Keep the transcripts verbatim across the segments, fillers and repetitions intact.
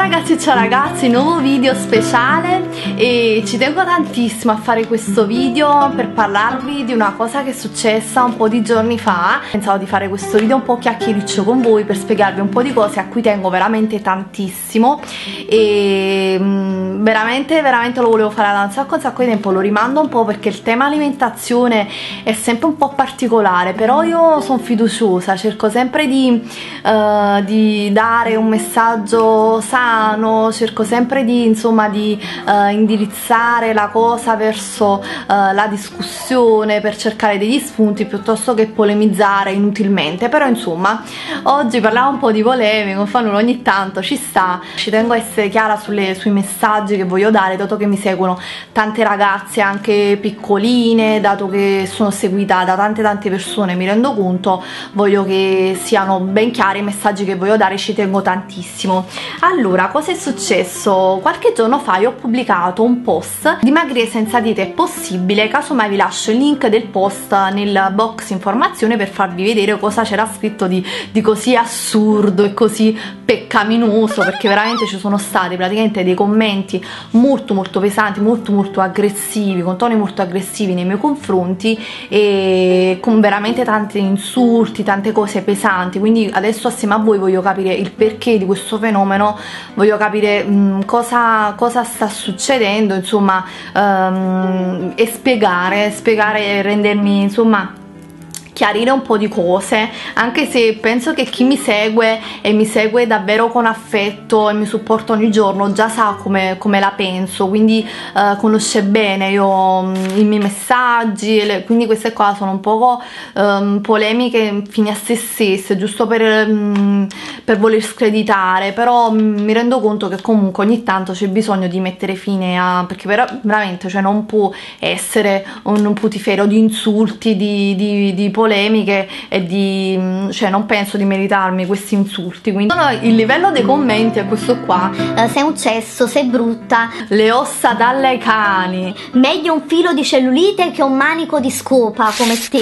ragazzi, ciao ragazzi, nuovo video speciale e ci tengo tantissimo a fare questo video per parlarvi di una cosa che è successa un po' di giorni fa. Pensavo di fare questo video un po' chiacchiericcio con voi per spiegarvi un po' di cose a cui tengo veramente tantissimo e mh, veramente veramente lo volevo fare da un sacco un sacco di tempo, lo rimando un po' perché il tema alimentazione è sempre un po' particolare, però io sono fiduciosa, cerco sempre di, uh, di dare un messaggio sano, cerco sempre di insomma di eh, indirizzare la cosa verso eh, la discussione per cercare degli spunti piuttosto che polemizzare inutilmente. Però insomma oggi parlavo un po' di polemica, non fa nulla, ogni tanto ci sta. Ci tengo a essere chiara sulle, sui messaggi che voglio dare, dato che mi seguono tante ragazze anche piccoline, dato che sono seguita da tante tante persone, mi rendo conto, voglio che siano ben chiari i messaggi che voglio dare, ci tengo tantissimo. Allora, cosa è successo? Qualche giorno fa io ho pubblicato un post: dimagrire senza dieta è possibile, casomai vi lascio il link del post nel box informazione per farvi vedere cosa c'era scritto di, di così assurdo e così peccaminoso, perché veramente ci sono stati praticamente dei commenti molto molto pesanti, molto molto aggressivi, con toni molto aggressivi nei miei confronti e con veramente tanti insulti, tante cose pesanti. Quindi adesso assieme a voi voglio capire il perché di questo fenomeno, voglio capire mh, cosa, cosa sta succedendo, insomma, um, e spiegare, spiegare e rendermi, insomma, chiarire un po' di cose, anche se penso che chi mi segue e mi segue davvero con affetto e mi supporta ogni giorno già sa come, come la penso, quindi eh, conosce bene io mh, i miei messaggi, le, quindi queste qua sono un po' um, polemiche fini a se stesse, giusto per, mh, per voler screditare, però mh, mi rendo conto che comunque ogni tanto c'è bisogno di mettere fine a, perché però, veramente, cioè, non può essere un putiferio di insulti, di, di, di polemiche e di, cioè, non penso di meritarmi questi insulti. Quindi il livello dei commenti è questo qua: uh, sei un cesso, sei brutta, le ossa dalle cani, meglio un filo di cellulite che un manico di scopa come te,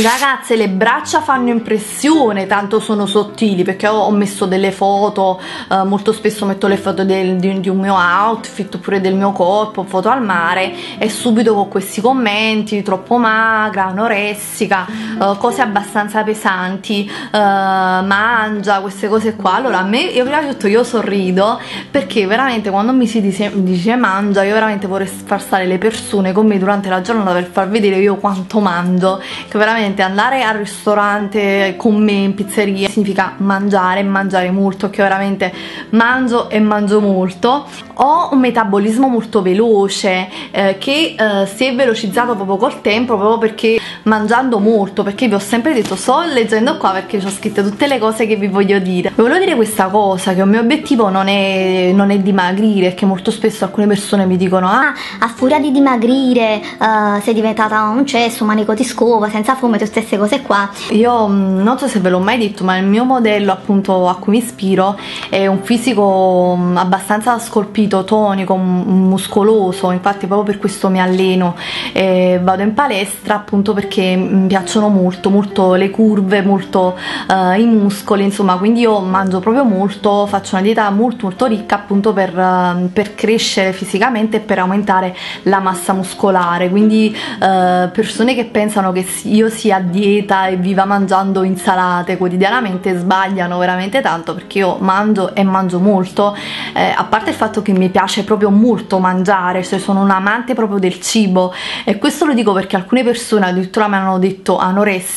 ragazze le braccia fanno impressione tanto sono sottili, perché ho messo delle foto, uh, molto spesso metto le foto del, di, di un mio outfit oppure del mio corpo, foto al mare, e subito con questi commenti: troppo magra, anoressica, Uh, cose abbastanza pesanti, uh, mangia, queste cose qua. Allora a me, io prima di tutto, io sorrido perché veramente quando mi si dice, dice mangia, io veramente vorrei far stare le persone con me durante la giornata per far vedere io quanto mangio, che veramente andare al ristorante con me in pizzeria significa mangiare, mangiare molto, che veramente mangio e mangio molto. Ho un metabolismo molto veloce eh, che eh, si è velocizzato proprio col tempo, proprio perché mangiando molto, perché vi ho sempre detto, sto leggendo qua perché ci ho scritto tutte le cose che vi voglio dire. Vi volevo dire questa cosa, che il mio obiettivo non è, non è dimagrire, perché molto spesso alcune persone mi dicono: ah, a furia di dimagrire uh, sei diventata un cesso, un manico di scopa, senza fome, tutte queste cose qua. Io non so se ve l'ho mai detto, ma il mio modello appunto a cui mi ispiro è un fisico abbastanza scolpito, tonico, muscoloso. Infatti proprio per questo mi alleno e vado in palestra, appunto perché mi piacciono molto molto le curve, molto uh, i muscoli, insomma. Quindi io mangio proprio molto, faccio una dieta molto molto ricca, appunto per, uh, per crescere fisicamente e per aumentare la massa muscolare. Quindi uh, persone che pensano che io sia a dieta e viva mangiando insalate quotidianamente sbagliano veramente tanto, perché io mangio e mangio molto, eh, a parte il fatto che mi piace proprio molto mangiare, cioè sono un amante proprio del cibo. E questo lo dico perché alcune persone addirittura mi hanno detto anoressica,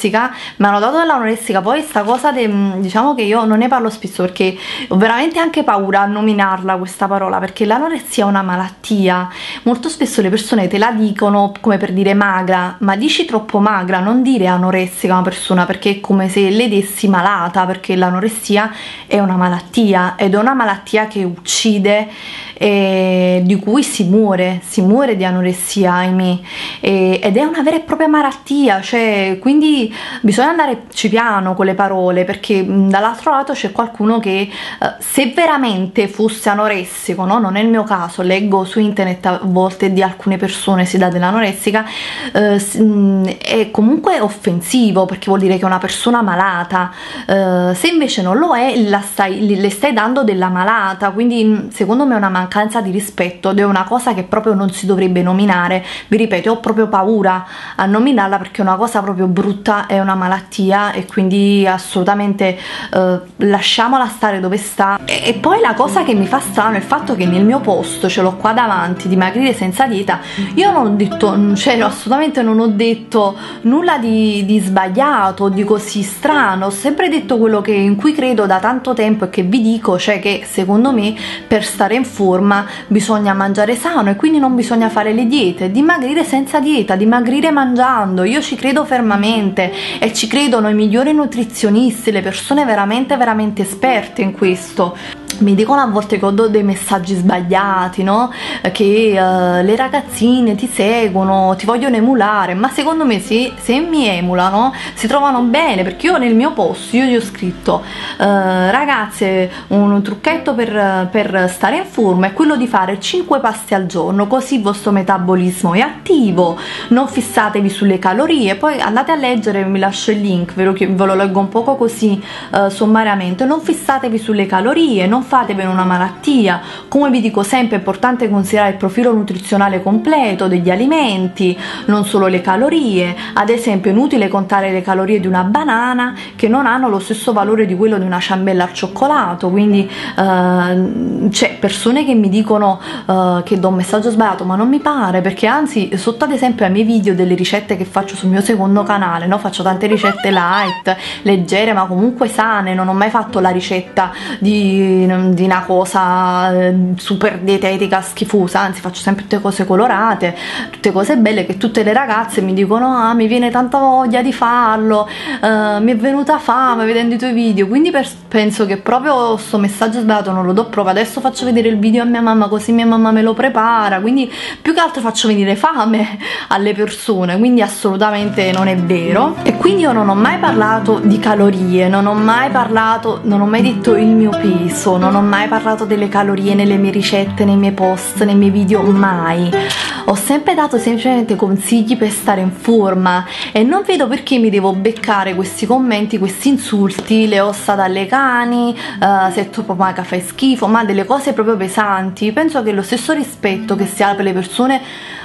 mi hanno dato dell'anoressica. Poi sta cosa de, diciamo che io non ne parlo spesso perché ho veramente anche paura a nominarla questa parola, perché l'anoressia è una malattia. Molto spesso le persone te la dicono come per dire magra, ma dici troppo magra, non dire anoressica a una persona, perché è come se le dessi malata, perché l'anoressia è una malattia ed è una malattia che uccide eh, di cui si muore, si muore di anoressia, ahimè, eh, ed è una vera e propria malattia, cioè, quindi bisogna andarci piano con le parole, perché dall'altro lato c'è qualcuno che eh, se veramente fosse anoressico, no? Non è il mio caso, leggo su internet a volte di alcune persone si dà dell'anoressica, eh, è comunque offensivo perché vuol dire che è una persona malata, eh, se invece non lo è la stai, le stai dando della malata, quindi secondo me è una mancanza di rispetto ed è una cosa che proprio non si dovrebbe nominare. Vi ripeto, ho proprio paura a nominarla perché è una cosa proprio brutta, è una malattia e quindi assolutamente eh, lasciamola stare dove sta. E, e poi la cosa che mi fa strano è il fatto che nel mio posto, ce l'ho qua davanti, dimagrire senza dieta, io non ho detto, cioè assolutamente non ho detto nulla di, di sbagliato, di così strano, ho sempre detto quello che, in cui credo da tanto tempo e che vi dico, cioè che secondo me per stare in forma bisogna mangiare sano e quindi non bisogna fare le diete, dimagrire senza dieta, dimagrire mangiando, io ci credo fermamente e ci credono i migliori nutrizionisti, le persone veramente veramente esperte in questo. Mi dicono a volte che ho dei messaggi sbagliati, no? Che uh, le ragazzine ti seguono, ti vogliono emulare, ma secondo me se, se mi emulano si trovano bene, perché io nel mio post io gli ho scritto uh, ragazze, un trucchetto per, per stare in forma è quello di fare cinque pasti al giorno, così il vostro metabolismo è attivo, non fissatevi sulle calorie. Poi andate a leggere, vi lascio il link, ve lo, ve lo leggo un poco così uh, sommariamente, non fissatevi sulle calorie, non fatevene una malattia, come vi dico sempre è importante considerare il profilo nutrizionale completo degli alimenti, non solo le calorie. Ad esempio è inutile contare le calorie di una banana che non hanno lo stesso valore di quello di una ciambella al cioccolato, quindi eh, c'è persone che mi dicono eh, che do un messaggio sbagliato, ma non mi pare, perché anzi sotto ad esempio ai miei video delle ricette che faccio sul mio secondo canale, no? Faccio tante ricette light, leggere ma comunque sane, non ho mai fatto la ricetta di di una cosa super dietetica schifosa, anzi faccio sempre tutte cose colorate, tutte cose belle che tutte le ragazze mi dicono ah mi viene tanta voglia di farlo, uh, mi è venuta fame vedendo i tuoi video, quindi per, penso che proprio sto messaggio sbagliato non lo do prova, adesso faccio vedere il video a mia mamma così mia mamma me lo prepara, quindi più che altro faccio venire fame alle persone, quindi assolutamente non è vero. E quindi io non ho mai parlato di calorie, non ho mai parlato, non ho mai detto il mio peso, non ho mai parlato delle calorie nelle mie ricette, nei miei post, nei miei video, mai. Ho sempre dato semplicemente consigli per stare in forma e non vedo perché mi devo beccare questi commenti, questi insulti, le ossa dalle cani, uh, se tu proprio che fai schifo, ma delle cose proprio pesanti. Penso che lo stesso rispetto che si ha per le persone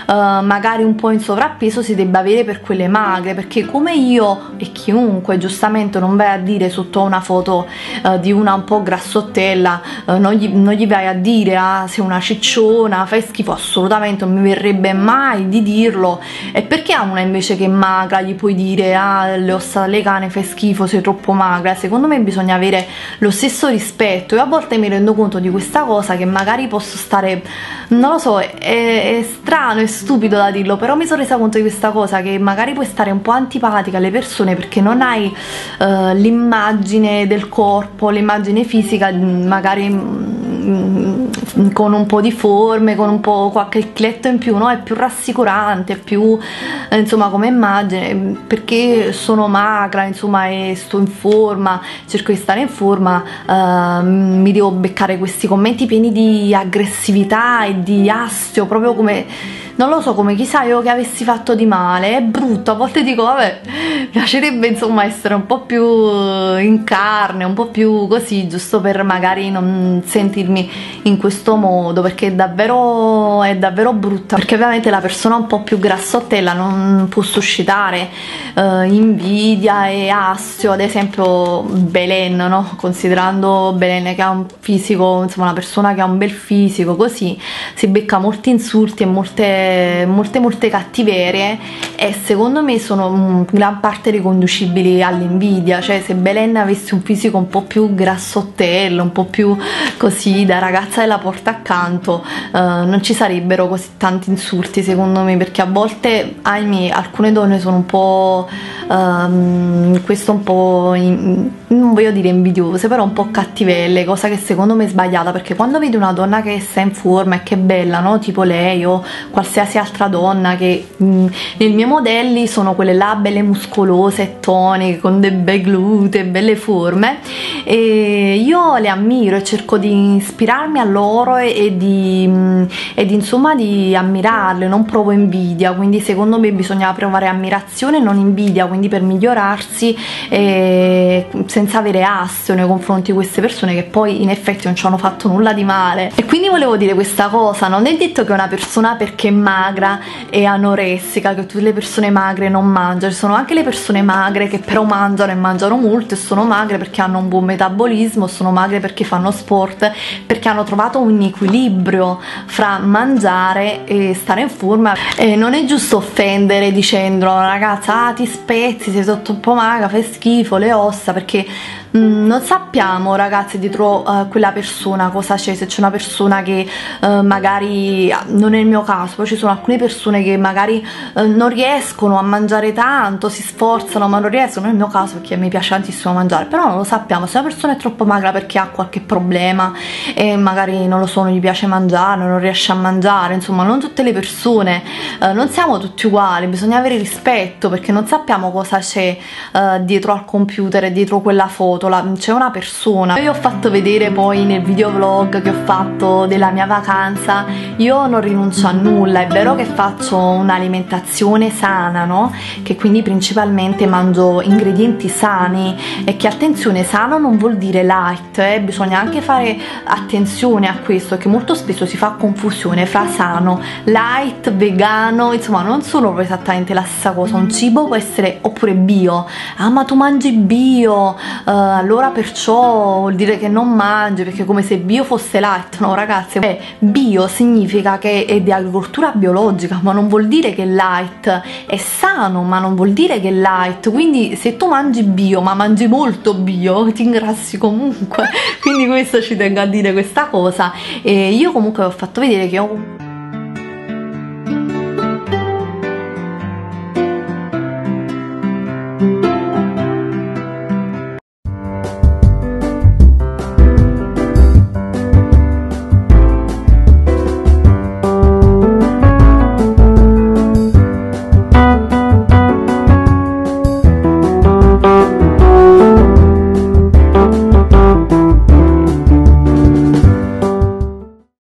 Uh, magari un po' in sovrappeso si debba avere per quelle magre, perché come io e chiunque giustamente non vai a dire sotto una foto uh, di una un po' grassottella uh, non, gli, non gli vai a dire ah, sei una cicciona, fai schifo, assolutamente non mi verrebbe mai di dirlo. E perché a una invece che è magra gli puoi dire ah le ossa dalle cane, fai schifo, sei troppo magra? Secondo me bisogna avere lo stesso rispetto e a volte mi rendo conto di questa cosa, che magari posso stare, non lo so, è, è strano, è stupido da dirlo, però mi sono resa conto di questa cosa, che magari puoi stare un po' antipatica alle persone perché non hai uh, l'immagine del corpo, l'immagine fisica, magari mm, con un po' di forme, con un po' qualche chiletto in più, no? È più rassicurante, è più eh, insomma come immagine, perché sono magra, insomma, e sto in forma, cerco di stare in forma, uh, mi devo beccare questi commenti pieni di aggressività e di astio, proprio come, non lo so, come chissà io che avessi fatto di male. È brutto, a volte dico vabbè, piacerebbe insomma essere un po' più in carne, un po' più così, giusto per magari non sentirmi in questo modo, perché è davvero, è davvero brutta, perché ovviamente la persona un po' più grassottella non può suscitare eh, invidia e astio. Ad esempio Belen, no? Considerando Belen che ha un fisico, insomma una persona che ha un bel fisico così, si becca molti insulti e molte eh, molte molte cattiverie, e secondo me sono in gran parte riconducibili all'invidia. Cioè, se Belen avesse un fisico un po' più grassottello, un po' più così da ragazza della porta accanto, eh, non ci sarebbero così tanti insulti, secondo me, perché a volte, ahimè, alcune donne sono un po' ehm, questo un po' in, non voglio dire invidiose, però un po' cattivelle, cosa che secondo me è sbagliata, perché quando vedi una donna che sta in forma e che è bella, no? Tipo lei o qualsiasi altra donna, che mh, nei miei modelli sono quelle là belle muscolose e toniche, con dei bei glutei, belle forme, e io le ammiro e cerco di ispirarmi a loro e, e, di, mh, e di insomma di ammirarle, non provo invidia. Quindi secondo me bisogna provare ammirazione e non invidia, quindi per migliorarsi e senza avere astio nei confronti di queste persone che poi in effetti non ci hanno fatto nulla di male. E quindi volevo dire questa cosa: non è detto che una persona perché è magra è anoressica, che tutte le persone magre non mangiano. Ci sono anche le persone magre che però mangiano e mangiano molto, e sono magre perché hanno un buon metabolismo, sono magre perché fanno sport, perché hanno trovato un equilibrio fra mangiare e stare in forma. E non è giusto offendere dicendo: ragazza, ah, ti spezzi, sei sotto un po' magra, fai schifo, le ossa, perché mh, non sappiamo, ragazzi, dietro uh, quella persona cosa c'è. Se c'è una persona che uh, magari, non è il mio caso, poi ci sono alcune persone che magari uh, non riescono a mangiare tanto, si sforzano ma non riescono. Non è il mio caso perché mi piace tantissimo mangiare, però non lo sappiamo se una persona è troppo magra perché ha qualche problema e magari, non lo so, non gli piace mangiare, non riesce a mangiare. Insomma, non tutte le persone, uh, non siamo tutti uguali, bisogna avere rispetto, perché non sappiamo cosa c'è uh, dietro al computer e dietro quella foto, c'è una persona. Io vi ho fatto vedere poi nel videovlog che ho fatto della mia vacanza, io non rinuncio a nulla. È vero che faccio un'alimentazione sana, no? Che quindi principalmente mangio ingredienti sani, e che, attenzione, sano non vuol dire light, eh? Bisogna anche fare attenzione a questo, che molto spesso si fa confusione fra sano, light, vegano. Insomma, non sono esattamente la stessa cosa. Un cibo può essere, oppure bio, ah ma tu mangi bio, eh, allora perciò vuol dire che non mangi, perché come se bio fosse light. No ragazzi, beh, bio significa che è di agricoltura biologica, ma non vuol dire che è light. È sano, ma non vuol dire che è light. Quindi se tu mangi bio ma mangi molto bio, ti ingrassi comunque. Quindi questo, ci tengo a dire questa cosa. E io comunque vi ho fatto vedere che ho